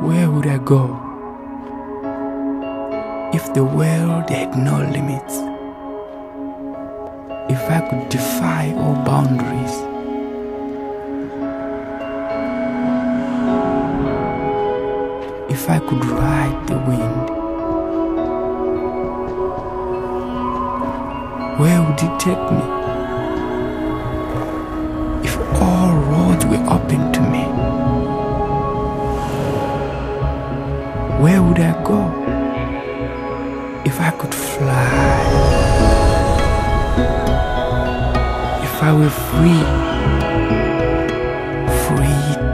Where would I go if the world had no limits? If I could defy all boundaries? If I could ride the wind? Where would it take me if all roads were open to me? Where would I go if I could fly? If I were free, free